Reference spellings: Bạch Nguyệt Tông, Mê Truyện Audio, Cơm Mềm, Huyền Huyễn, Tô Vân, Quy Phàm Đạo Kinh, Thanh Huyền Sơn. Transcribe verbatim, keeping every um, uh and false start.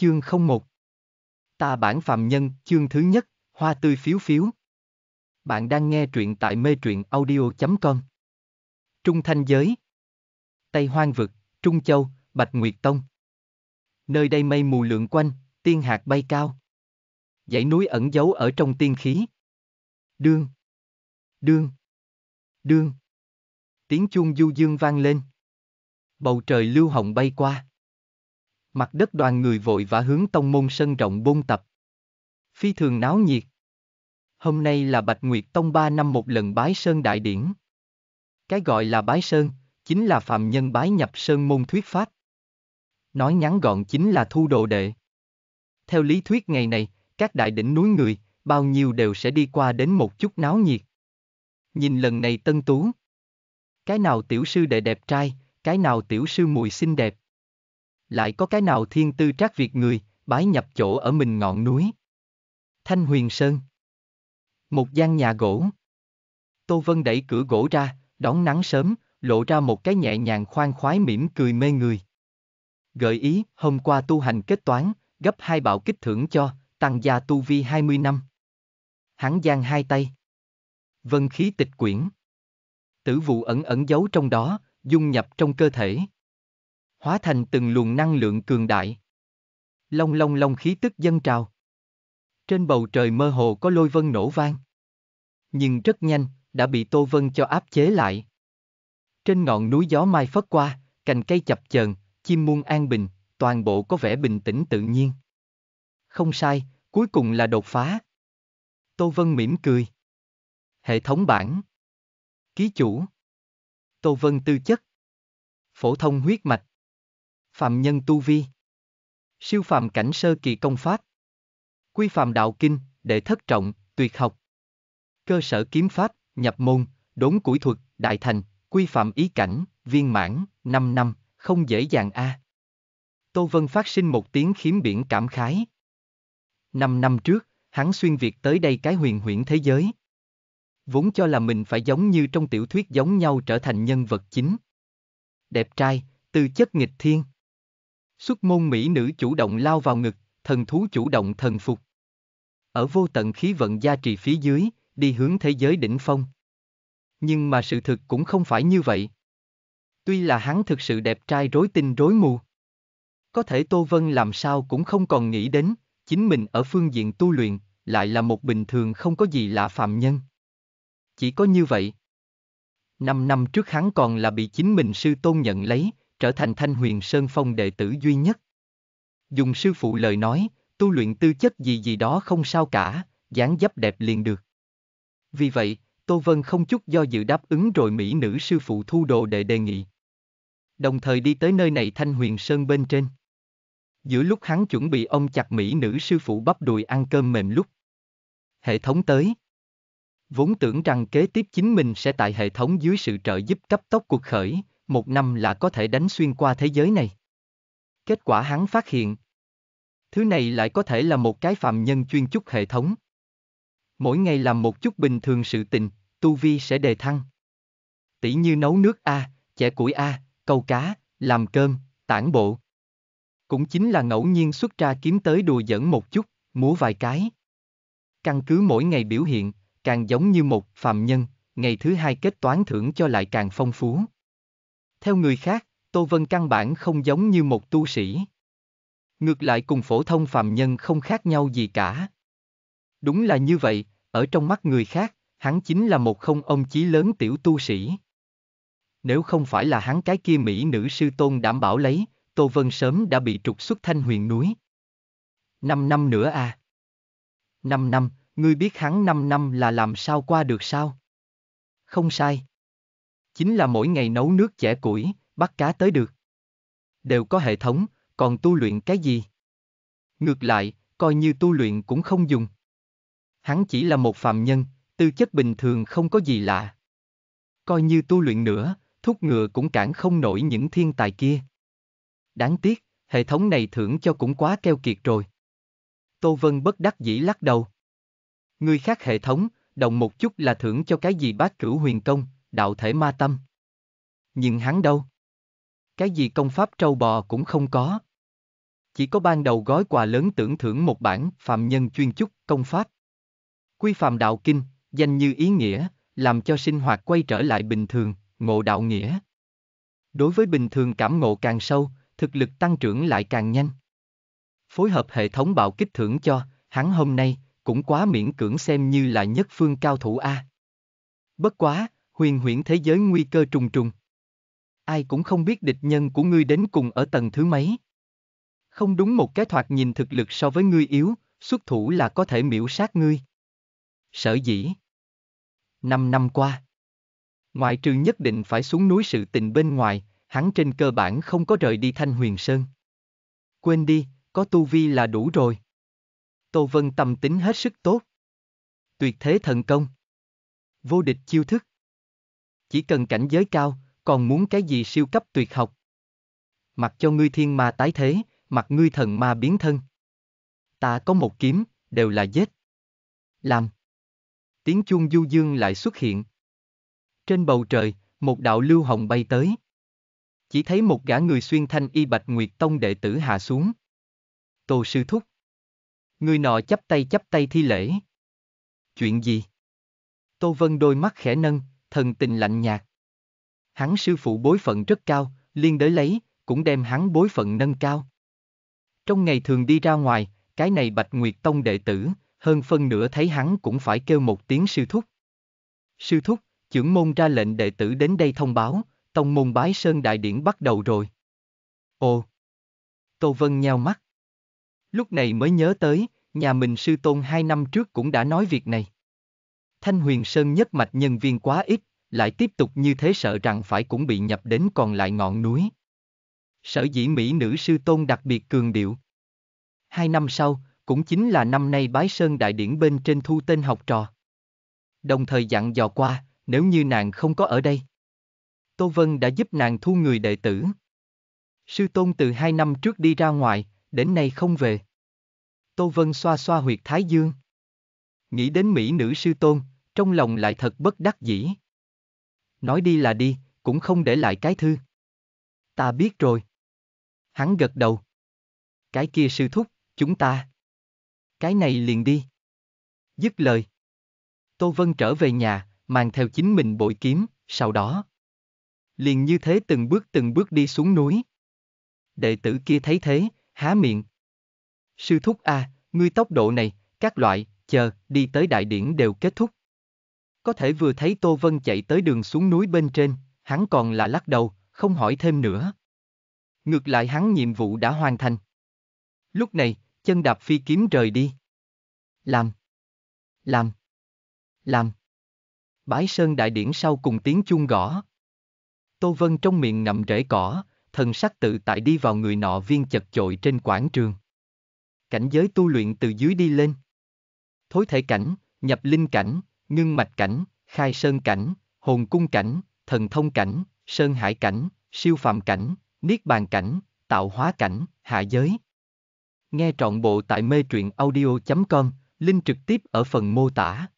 Chương không một Ta bản phàm nhân, chương thứ nhất, hoa tươi phiếu phiếu. Bạn đang nghe truyện tại mê truyện audio chấm com. Trung Thanh giới, Tây Hoang vực, Trung Châu, Bạch Nguyệt Tông. Nơi đây mây mù lượn quanh, tiên hạt bay cao. Dãy núi ẩn giấu ở trong tiên khí. Đương, đương, đương. Tiếng chuông du dương vang lên. Bầu trời lưu hồng bay qua. Mặt đất đoàn người vội vã hướng tông môn sân rộng bôn tập. Phi thường náo nhiệt. Hôm nay là Bạch Nguyệt Tông ba năm một lần bái sơn đại điển. Cái gọi là bái sơn, chính là phàm nhân bái nhập sơn môn thuyết pháp. Nói ngắn gọn chính là thu đồ đệ. Theo lý thuyết ngày này, các đại đỉnh núi người, bao nhiêu đều sẽ đi qua đến một chút náo nhiệt. Nhìn lần này tân tú. Cái nào tiểu sư đệ đẹp trai, cái nào tiểu sư muội xinh đẹp. Lại có cái nào thiên tư trác việt người, bái nhập chỗ ở mình ngọn núi. Thanh Huyền Sơn. Một gian nhà gỗ. Tô Vân đẩy cửa gỗ ra, đón nắng sớm, lộ ra một cái nhẹ nhàng khoan khoái mỉm cười mê người. Gợi ý, hôm qua tu hành kết toán, gấp hai bạo kích thưởng cho, tăng gia tu vi hai mươi năm. Hắn giang hai tay. Vân khí tịch quyển. Tử vụ ẩn ẩn giấu trong đó, dung nhập trong cơ thể. Hóa thành từng luồng năng lượng cường đại. Long long long khí tức dâng trào. Trên bầu trời mơ hồ có lôi vân nổ vang. Nhưng rất nhanh, đã bị Tô Vân cho áp chế lại. Trên ngọn núi gió mai phất qua, cành cây chập chờn, chim muông an bình, toàn bộ có vẻ bình tĩnh tự nhiên. Không sai, cuối cùng là đột phá. Tô Vân mỉm cười. Hệ thống bản. Ký chủ. Tô Vân tư chất. Phổ thông huyết mạch. Phạm nhân tu vi. Siêu phàm cảnh sơ kỳ công pháp. Quy phàm đạo kinh, đệ thất trọng, tuyệt học. Cơ sở kiếm pháp, nhập môn, đốn củi thuật, đại thành, quy phàm ý cảnh, viên mãn, năm năm, không dễ dàng a. À. Tô Vân phát sinh một tiếng khiếm biển cảm khái. năm năm trước, hắn xuyên việt tới đây cái huyền huyễn thế giới. Vốn cho là mình phải giống như trong tiểu thuyết giống nhau trở thành nhân vật chính. Đẹp trai, tư chất nghịch thiên. Xuất môn mỹ nữ chủ động lao vào ngực, thần thú chủ động thần phục. Ở vô tận khí vận gia trì phía dưới, đi hướng thế giới đỉnh phong. Nhưng mà sự thực cũng không phải như vậy. Tuy là hắn thực sự đẹp trai rối tinh rối mù. Có thể Tô Vân làm sao cũng không còn nghĩ đến, chính mình ở phương diện tu luyện, lại là một bình thường không có gì lạ phàm nhân. Chỉ có như vậy. Năm năm trước hắn còn là bị chính mình sư tôn nhận lấy, trở thành Thanh Huyền Sơn Phong đệ tử duy nhất. Dùng sư phụ lời nói, tu luyện tư chất gì gì đó không sao cả, dáng dấp đẹp liền được. Vì vậy, Tô Vân không chút do dự đáp ứng rồi mỹ nữ sư phụ thu đồ đệ đề nghị. Đồng thời đi tới nơi này Thanh Huyền Sơn bên trên. Giữa lúc hắn chuẩn bị ôm chặt mỹ nữ sư phụ bắp đùi ăn cơm mềm lúc. Hệ thống tới. Vốn tưởng rằng kế tiếp chính mình sẽ tại hệ thống dưới sự trợ giúp cấp tốc cuộc khởi, một năm là có thể đánh xuyên qua thế giới này. Kết quả hắn phát hiện. Thứ này lại có thể là một cái phàm nhân chuyên chúc hệ thống. Mỗi ngày làm một chút bình thường sự tình, tu vi sẽ đề thăng. Tỷ như nấu nước a, chẻ củi a, câu cá, làm cơm, tản bộ. Cũng chính là ngẫu nhiên xuất ra kiếm tới đùa giỡn một chút, múa vài cái. Căn cứ mỗi ngày biểu hiện, càng giống như một phàm nhân, ngày thứ hai kết toán thưởng cho lại càng phong phú. Theo người khác, Tô Vân căn bản không giống như một tu sĩ. Ngược lại cùng phổ thông phàm nhân không khác nhau gì cả. Đúng là như vậy, ở trong mắt người khác, hắn chính là một không ông chí lớn tiểu tu sĩ. Nếu không phải là hắn cái kia mỹ nữ sư tôn đảm bảo lấy, Tô Vân sớm đã bị trục xuất Thanh Huyền núi. Năm năm nữa à. Năm năm, ngươi biết hắn năm năm là làm sao qua được sao? Không sai. Chính là mỗi ngày nấu nước chẻ củi, bắt cá tới được. Đều có hệ thống, còn tu luyện cái gì? Ngược lại, coi như tu luyện cũng không dùng. Hắn chỉ là một phàm nhân, tư chất bình thường không có gì lạ. Coi như tu luyện nữa, thúc ngựa cũng cản không nổi những thiên tài kia. Đáng tiếc, hệ thống này thưởng cho cũng quá keo kiệt rồi. Tô Vân bất đắc dĩ lắc đầu. Người khác hệ thống, đồng một chút là thưởng cho cái gì bát cửu huyền công, đạo thể ma tâm. Nhưng hắn đâu? Cái gì công pháp trâu bò cũng không có. chỉ có ban đầu gói quà lớn tưởng thưởng một bản Phạm Nhân Chuyên Chúc Công Pháp, Quy Phạm Đạo Kinh, danh như ý nghĩa, làm cho sinh hoạt quay trở lại bình thường, ngộ đạo nghĩa. Đối với bình thường cảm ngộ càng sâu, thực lực tăng trưởng lại càng nhanh. Phối hợp hệ thống bạo kích thưởng cho, hắn hôm nay cũng quá miễn cưỡng xem như là nhất phương cao thủ a. Bất quá, huyền huyễn thế giới nguy cơ trùng trùng. Ai cũng không biết địch nhân của ngươi đến cùng ở tầng thứ mấy. Không đúng một cái thoạt nhìn thực lực so với ngươi yếu, xuất thủ là có thể miễu sát ngươi. Sở dĩ năm năm qua, ngoại trừ nhất định phải xuống núi sự tình bên ngoài, hắn trên cơ bản không có rời đi Thanh Huyền Sơn. Quên đi, có tu vi là đủ rồi. Tô Vân tâm tính hết sức tốt. Tuyệt thế thần công, vô địch chiêu thức. Chỉ cần cảnh giới cao, còn muốn cái gì siêu cấp tuyệt học. Mặc cho ngươi thiên ma tái thế, mặc ngươi thần ma biến thân. Ta có một kiếm, đều là giết. Làm. Tiếng chuông du dương lại xuất hiện. Trên bầu trời, một đạo lưu hồng bay tới. Chỉ thấy một gã người xuyên thanh y Bạch Nguyệt Tông đệ tử hạ xuống. Tô sư thúc. Người nọ chắp tay chắp tay thi lễ. Chuyện gì? Tô Vân đôi mắt khẽ nâng, thần tình lạnh nhạt. Hắn sư phụ bối phận rất cao, liên đới lấy, cũng đem hắn bối phận nâng cao. Trong ngày thường đi ra ngoài, cái này Bạch Nguyệt Tông đệ tử, hơn phân nửa thấy hắn cũng phải kêu một tiếng sư thúc. Sư thúc, chưởng môn ra lệnh đệ tử đến đây thông báo, tông môn bái sơn đại điển bắt đầu rồi. Ồ! Tô Vân nheo mắt. Lúc này mới nhớ tới, nhà mình sư tôn hai năm trước cũng đã nói việc này. Thanh Huyền Sơn nhất mạch nhân viên quá ít, lại tiếp tục như thế sợ rằng phải cũng bị nhập đến còn lại ngọn núi. Sở dĩ mỹ nữ sư tôn đặc biệt cường điệu. Hai năm sau, cũng chính là năm nay bái sơn đại điển bên trên thu tên học trò. Đồng thời dặn dò qua, nếu như nàng không có ở đây. Tô Vân đã giúp nàng thu người đệ tử. Sư tôn từ hai năm trước đi ra ngoài, đến nay không về. Tô Vân xoa xoa huyệt thái dương. Nghĩ đến mỹ nữ sư tôn, trong lòng lại thật bất đắc dĩ. Nói đi là đi, cũng không để lại cái thư. Ta biết rồi. Hắn gật đầu. Cái kia sư thúc, chúng ta. Cái này liền đi. Dứt lời. Tô Vân trở về nhà, mang theo chính mình bội kiếm, sau đó. Liền như thế từng bước từng bước đi xuống núi. Đệ tử kia thấy thế, há miệng. Sư thúc a, ngươi tốc độ này, các loại, chờ, đi tới đại điển đều kết thúc. Có thể vừa thấy Tô Vân chạy tới đường xuống núi bên trên, hắn còn là lắc đầu, không hỏi thêm nữa. Ngược lại hắn nhiệm vụ đã hoàn thành. Lúc này, chân đạp phi kiếm rời đi. Làm. Làm. Làm. Bái sơn đại điển sau cùng tiếng chuông gõ. Tô Vân trong miệng ngậm rễ cỏ, thần sắc tự tại đi vào người nọ viên chật chội trên quảng trường. Cảnh giới tu luyện từ dưới đi lên. Thối thể cảnh, nhập linh cảnh, ngưng mạch cảnh, khai sơn cảnh, hồn cung cảnh, thần thông cảnh, sơn hải cảnh, siêu phàm cảnh, niết bàn cảnh, tạo hóa cảnh, hạ giới. Nghe trọn bộ tại mê truyện audio chấm com, link trực tiếp ở phần mô tả.